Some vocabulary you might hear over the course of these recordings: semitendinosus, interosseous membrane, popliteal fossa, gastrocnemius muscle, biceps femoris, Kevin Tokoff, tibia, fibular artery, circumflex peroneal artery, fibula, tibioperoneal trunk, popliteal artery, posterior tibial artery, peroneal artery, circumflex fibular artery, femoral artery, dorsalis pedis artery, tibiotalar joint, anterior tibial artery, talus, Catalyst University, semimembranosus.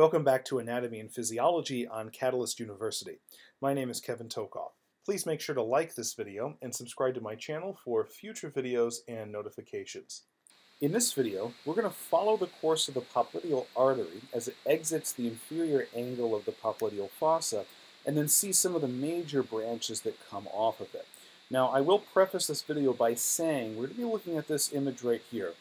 Welcome back to Anatomy and Physiology on Catalyst University. My name is Kevin Tokoff. Please make sure to like this video and subscribe to my channel for future videos and notifications. In this video, we're going to follow the course of the popliteal artery as it exits the inferior angle of the popliteal fossa and then see some of the major branches that come off of it. Now, I will preface this video by saying we're going to be looking at this image right here.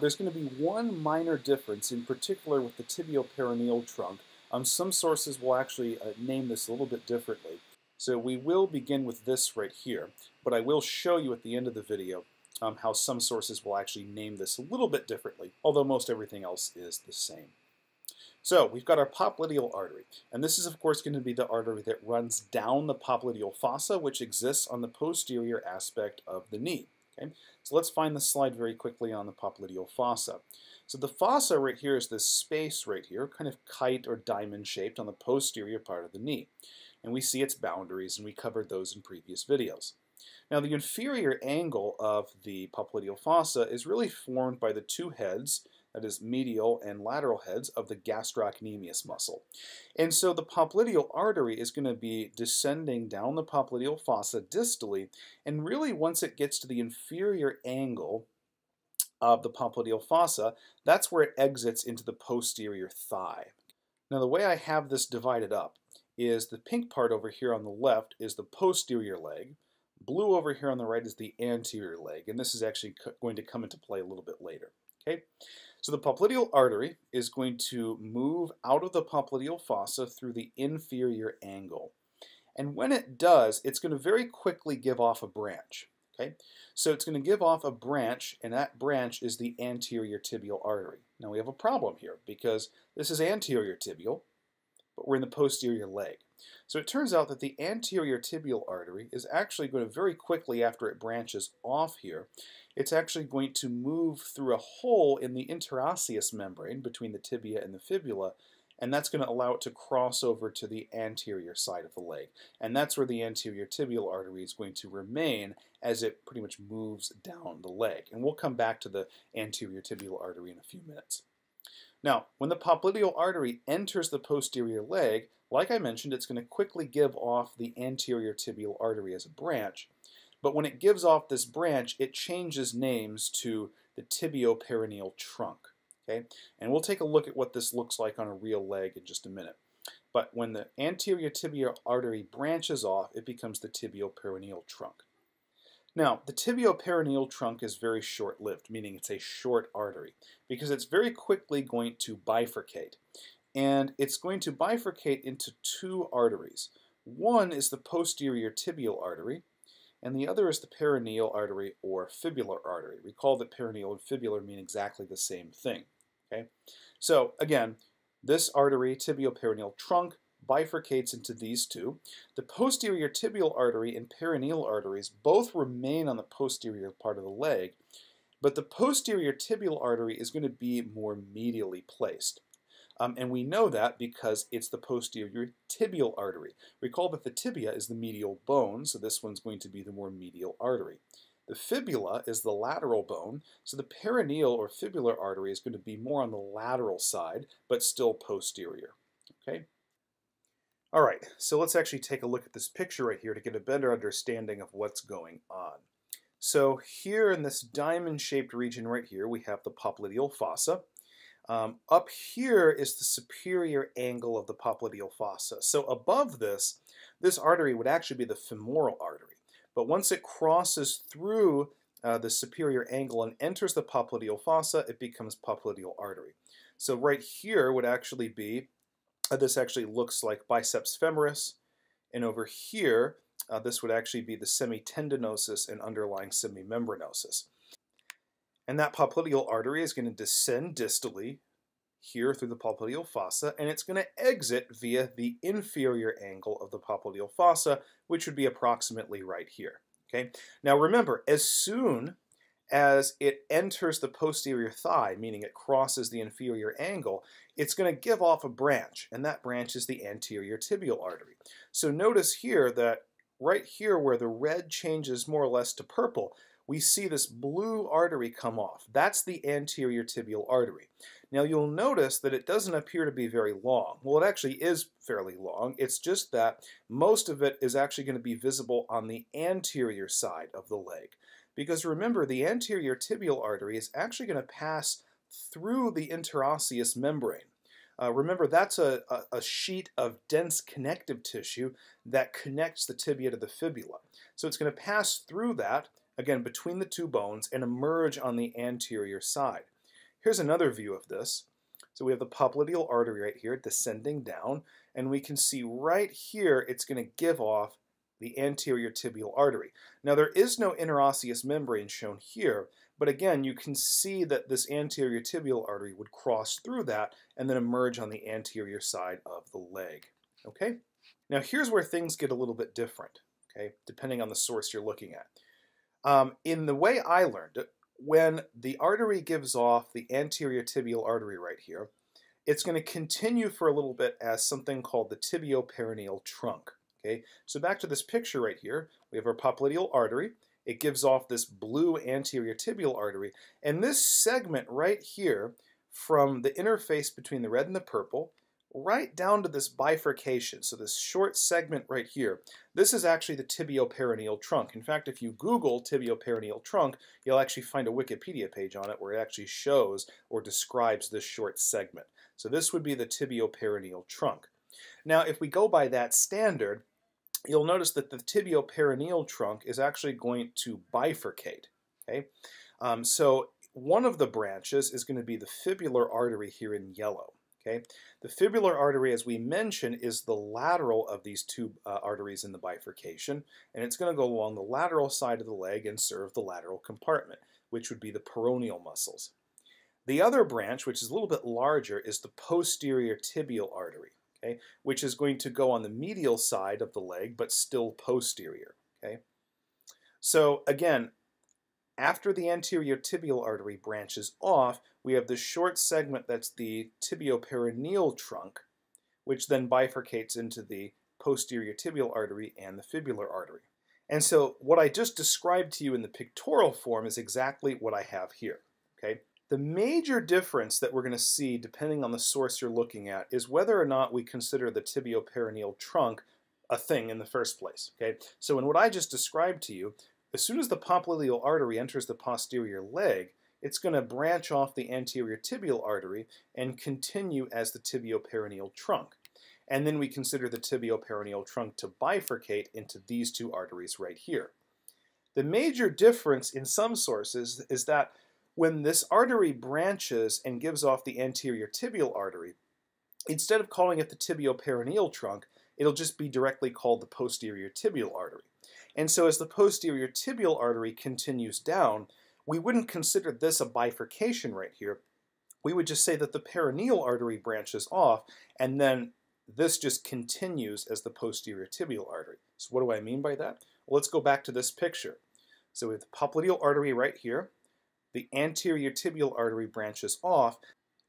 There's going to be one minor difference, in particular with the tibioperoneal trunk. Some sources will actually name this a little bit differently. So we will begin with this right here, but I will show you at the end of the video how some sources will actually name this a little bit differently, although most everything else is the same. So we've got our popliteal artery, and this is of course going to be the artery that runs down the popliteal fossa, which exists on the posterior aspect of the knee. Okay. So let's find the slide very quickly on the popliteal fossa. So the fossa right here is this space right here, kind of kite or diamond shaped on the posterior part of the knee. And we see its boundaries, and we covered those in previous videos. Now the inferior angle of the popliteal fossa is really formed by the two heads, that is medial and lateral heads, of the gastrocnemius muscle. And so the popliteal artery is going to be descending down the popliteal fossa distally, and really once it gets to the inferior angle of the popliteal fossa, that's where it exits into the posterior thigh. Now the way I have this divided up is the pink part over here on the left is the posterior leg, blue over here on the right is the anterior leg, and this is actually going to come into play a little bit later. Okay? So the popliteal artery is going to move out of the popliteal fossa through the inferior angle. And when it does, it's going to very quickly give off a branch. Okay? So it's going to give off a branch, and that branch is the anterior tibial artery. Now we have a problem here because this is anterior tibial, but we're in the posterior leg. So it turns out that the anterior tibial artery is actually going to very quickly, after it branches off here, it's actually going to move through a hole in the interosseous membrane between the tibia and the fibula, and that's going to allow it to cross over to the anterior side of the leg. And that's where the anterior tibial artery is going to remain as it pretty much moves down the leg. And we'll come back to the anterior tibial artery in a few minutes. Now, when the popliteal artery enters the posterior leg, like I mentioned, it's going to quickly give off the anterior tibial artery as a branch. But when it gives off this branch, it changes names to the tibioperoneal trunk. Okay? And we'll take a look at what this looks like on a real leg in just a minute. But when the anterior tibial artery branches off, it becomes the tibioperoneal trunk. Now, the tibioperoneal trunk is very short-lived, meaning it's a short artery, because it's very quickly going to bifurcate. And it's going to bifurcate into two arteries. One is the posterior tibial artery, and the other is the peroneal artery or fibular artery. Recall that peroneal and fibular mean exactly the same thing. Okay? So, again, this artery, tibioperoneal trunk, bifurcates into these two. The posterior tibial artery and peroneal arteries both remain on the posterior part of the leg, but the posterior tibial artery is going to be more medially placed. And we know that because it's the posterior tibial artery. Recall that the tibia is the medial bone, so this one's going to be the more medial artery. The fibula is the lateral bone, so the peroneal or fibular artery is going to be more on the lateral side, but still posterior. Okay? All right, so let's actually take a look at this picture right here to get a better understanding of what's going on. So here in this diamond-shaped region right here, we have the popliteal fossa. Up here is the superior angle of the popliteal fossa. So above this artery would actually be the femoral artery. But once it crosses through the superior angle and enters the popliteal fossa, it becomes popliteal artery. So right here would actually be this actually looks like biceps femoris, and over here this would actually be the semitendinosus and underlying semimembranosus. And that popliteal artery is going to descend distally here through the popliteal fossa, and it's going to exit via the inferior angle of the popliteal fossa, which would be approximately right here. Okay? Now remember, as soon as it enters the posterior thigh, meaning it crosses the inferior angle, it's going to give off a branch, and that branch is the anterior tibial artery. So notice here that right here where the red changes more or less to purple, we see this blue artery come off. That's the anterior tibial artery. Now you'll notice that it doesn't appear to be very long. Well, it actually is fairly long. It's just that most of it is actually going to be visible on the anterior side of the leg. Because remember, the anterior tibial artery is actually going to pass through the interosseous membrane. Remember, that's a sheet of dense connective tissue that connects the tibia to the fibula. So it's going to pass through that, again, between the two bones, and emerge on the anterior side. Here's another view of this. So we have the popliteal artery right here descending down, and we can see right here it's going to give off the anterior tibial artery. Now there is no interosseous membrane shown here, but again you can see that this anterior tibial artery would cross through that and then emerge on the anterior side of the leg. Okay? Now here's where things get a little bit different, okay, depending on the source you're looking at. In the way I learned it, when the artery gives off the anterior tibial artery right here, it's going to continue for a little bit as something called the tibioperoneal trunk. Okay? So back to this picture right here, we have our popliteal artery. It gives off this blue anterior tibial artery, and this segment right here from the interface between the red and the purple right down to this bifurcation, so this short segment right here, this is actually the tibioperoneal trunk. In fact, if you Google tibioperoneal trunk, you'll actually find a Wikipedia page on it where it actually shows or describes this short segment. So this would be the tibioperoneal trunk. Now if we go by that standard, you'll notice that the tibioperoneal trunk is actually going to bifurcate. Okay? So one of the branches is going to be the fibular artery here in yellow. Okay? The fibular artery, as we mentioned, is the lateral of these two arteries in the bifurcation, and it's going to go along the lateral side of the leg and serve the lateral compartment, which would be the peroneal muscles. The other branch, which is a little bit larger, is the posterior tibial artery, okay, which is going to go on the medial side of the leg but still posterior. Okay? So again, after the anterior tibial artery branches off, we have this short segment that's the tibioperoneal trunk, which then bifurcates into the posterior tibial artery and the fibular artery. And so what I just described to you in the pictorial form is exactly what I have here. Okay? The major difference that we're going to see, depending on the source you're looking at, is whether or not we consider the tibioperoneal trunk a thing in the first place. Okay? So in what I just described to you, as soon as the popliteal artery enters the posterior leg, it's going to branch off the anterior tibial artery and continue as the tibioperoneal trunk. And then we consider the tibioperoneal trunk to bifurcate into these two arteries right here. The major difference in some sources is that when this artery branches and gives off the anterior tibial artery, instead of calling it the tibioperoneal trunk, it'll just be directly called the posterior tibial artery. And so as the posterior tibial artery continues down, we wouldn't consider this a bifurcation right here. We would just say that the peroneal artery branches off, and then this just continues as the posterior tibial artery. So what do I mean by that? Well, let's go back to this picture. So we have the popliteal artery right here, the anterior tibial artery branches off,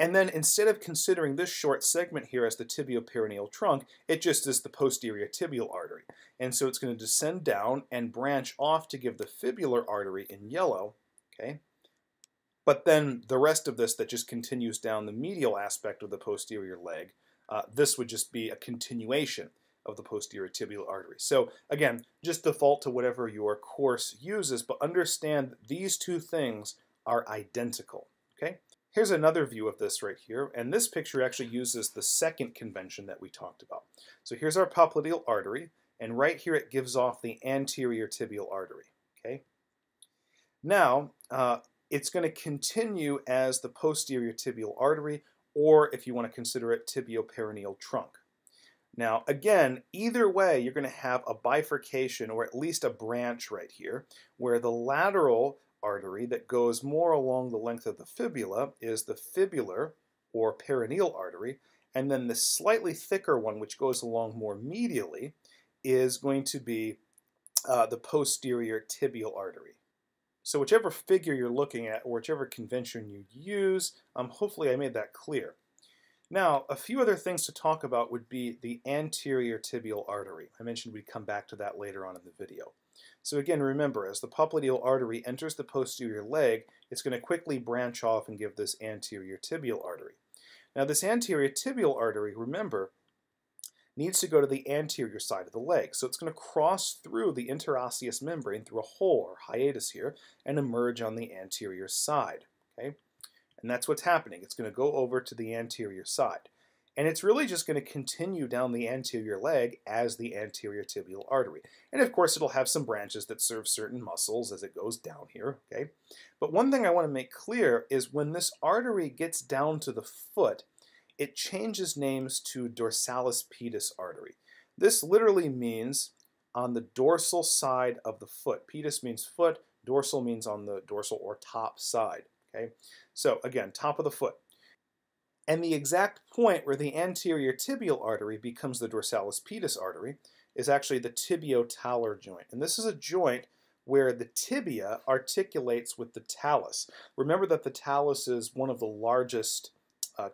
and then instead of considering this short segment here as the tibioperoneal trunk, it just is the posterior tibial artery. And so it's going to descend down and branch off to give the fibular artery in yellow. Okay? But then the rest of this that just continues down the medial aspect of the posterior leg, this would just be a continuation of the posterior tibial artery. So again, just default to whatever your course uses, but understand that these two things are identical. Okay? Here's another view of this right here, and this picture actually uses the second convention that we talked about. So here's our popliteal artery, and right here it gives off the anterior tibial artery. Okay? Now, it's going to continue as the posterior tibial artery, or if you want to consider it, tibioperoneal trunk. Now, again, either way, you're going to have a bifurcation, or at least a branch right here, where the lateral artery that goes more along the length of the fibula is the fibular or peroneal artery, and then the slightly thicker one, which goes along more medially, is going to be the posterior tibial artery. So whichever figure you're looking at or whichever convention you use, hopefully I made that clear. Now, a few other things to talk about would be the anterior tibial artery. I mentioned we'd come back to that later on in the video. So again, remember, as the popliteal artery enters the posterior leg, it's going to quickly branch off and give this anterior tibial artery. Now, this anterior tibial artery, remember, needs to go to the anterior side of the leg. So it's going to cross through the interosseous membrane through a hole or hiatus here and emerge on the anterior side. Okay? And that's what's happening. It's going to go over to the anterior side. And it's really just going to continue down the anterior leg as the anterior tibial artery. And of course, it'll have some branches that serve certain muscles as it goes down here. Okay? But one thing I want to make clear is when this artery gets down to the foot, it changes names to dorsalis pedis artery. This literally means on the dorsal side of the foot. Pedis means foot, dorsal means on the dorsal or top side. Okay? So again, top of the foot. And the exact point where the anterior tibial artery becomes the dorsalis pedis artery is actually the tibiotalar joint. And this is a joint where the tibia articulates with the talus. Remember that the talus is one of the largest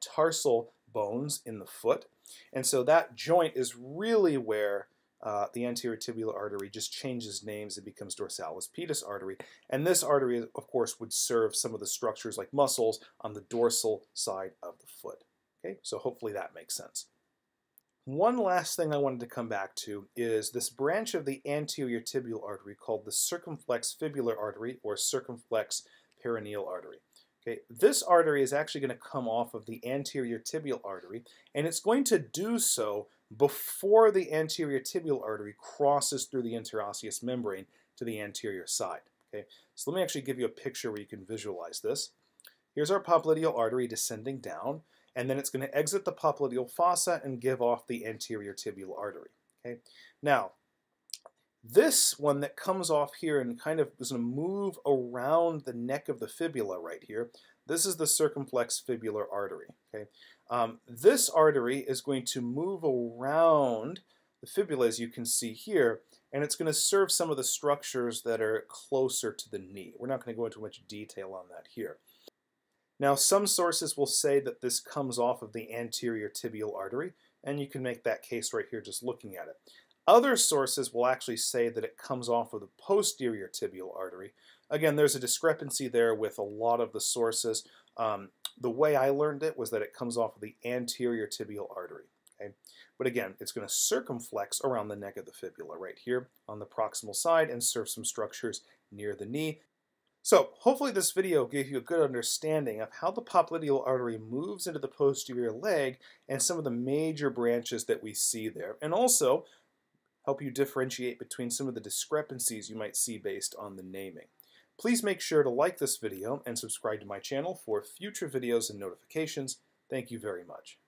tarsal bones in the foot, and so that joint is really where the anterior tibial artery just changes names and becomes dorsalis pedis artery. And this artery, of course, would serve some of the structures like muscles on the dorsal side of the foot. Okay, so hopefully that makes sense. One last thing I wanted to come back to is this branch of the anterior tibial artery called the circumflex fibular artery or circumflex peroneal artery. Okay, this artery is actually going to come off of the anterior tibial artery, and it's going to do so before the anterior tibial artery crosses through the interosseous membrane to the anterior side. Okay, so let me actually give you a picture where you can visualize this. Here's our popliteal artery descending down, and then it's going to exit the popliteal fossa and give off the anterior tibial artery. Okay, now this one that comes off here and kind of is going to move around the neck of the fibula right here, this is the circumflex fibular artery. Okay? This artery is going to move around the fibula, as you can see here, and it's going to serve some of the structures that are closer to the knee. We're not going to go into much detail on that here. Now, some sources will say that this comes off of the anterior tibial artery, and you can make that case right here just looking at it. Other sources will actually say that it comes off of the posterior tibial artery. Again, there's a discrepancy there with a lot of the sources. The way I learned it was that it comes off of the anterior tibial artery. Okay? But again, it's going to circumflex around the neck of the fibula right here on the proximal side and serve some structures near the knee. So hopefully this video gave you a good understanding of how the popliteal artery moves into the posterior leg and some of the major branches that we see there. And also, help you differentiate between some of the discrepancies you might see based on the naming. Please make sure to like this video and subscribe to my channel for future videos and notifications. Thank you very much.